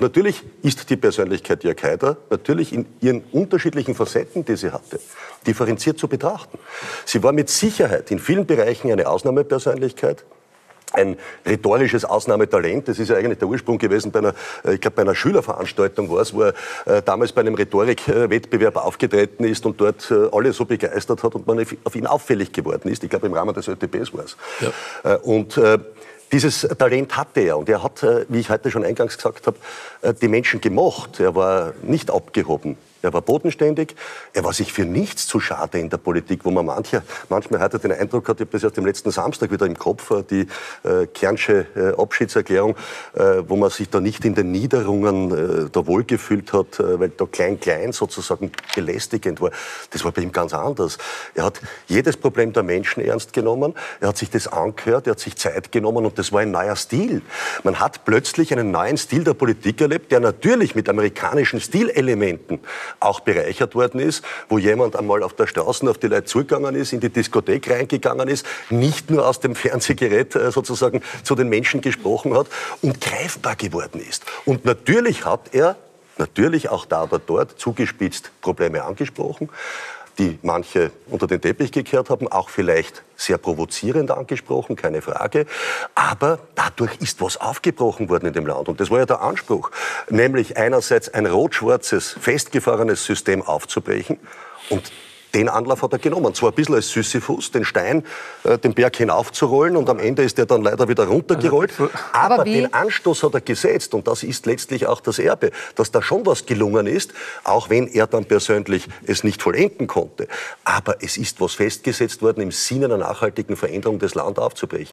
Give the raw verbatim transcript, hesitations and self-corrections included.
Und natürlich ist die Persönlichkeit Jörg Haider natürlich in ihren unterschiedlichen Facetten, die sie hatte, differenziert zu betrachten. Sie war mit Sicherheit in vielen Bereichen eine Ausnahmepersönlichkeit, ein rhetorisches Ausnahmetalent. Das ist ja eigentlich der Ursprung gewesen bei einer, ich glaube, bei einer Schülerveranstaltung war es, wo er damals bei einem Rhetorikwettbewerb aufgetreten ist und dort alle so begeistert hat und man auf ihn auffällig geworden ist. Ich glaube, im Rahmen des Ö T Bs war es. Ja. Und dieses Talent hatte er und er hat, wie ich heute schon eingangs gesagt habe, die Menschen gemocht. Er war nicht abgehoben. Er war bodenständig, er war sich für nichts zu schade in der Politik, wo man mancher, manchmal heute den Eindruck hat, ich habe das erst am letzten Samstag wieder im Kopf, die äh, Kernsche äh, Abschiedserklärung, äh, wo man sich da nicht in den Niederungen äh, da wohlgefühlt hat, äh, weil da klein-klein sozusagen belästigend war. Das war bei ihm ganz anders. Er hat jedes Problem der Menschen ernst genommen, er hat sich das angehört, er hat sich Zeit genommen und das war ein neuer Stil. Man hat plötzlich einen neuen Stil der Politik erlebt, der natürlich mit amerikanischen Stilelementen auch bereichert worden ist, wo jemand einmal auf der Straße auf die Leute zugegangen ist, in die Diskothek reingegangen ist, nicht nur aus dem Fernsehgerät sozusagen zu den Menschen gesprochen hat und greifbar geworden ist. Und natürlich hat er, natürlich auch da oder dort, zugespitzt Probleme angesprochen, die manche unter den Teppich gekehrt haben, auch vielleicht sehr provozierend angesprochen, keine Frage. Aber dadurch ist was aufgebrochen worden in dem Land. Und das war ja der Anspruch, nämlich einerseits ein rot-schwarzes, festgefahrenes System aufzubrechen. Und den Anlauf hat er genommen. Zwar ein bisschen als Sisyphus, den Stein, äh, den Berg hinaufzurollen und am Ende ist der dann leider wieder runtergerollt. Aber, Aber den Anstoß hat er gesetzt und das ist letztlich auch das Erbe, dass da schon was gelungen ist, auch wenn er dann persönlich es nicht vollenden konnte. Aber es ist was festgesetzt worden, im Sinne einer nachhaltigen Veränderung des Landes aufzubrechen.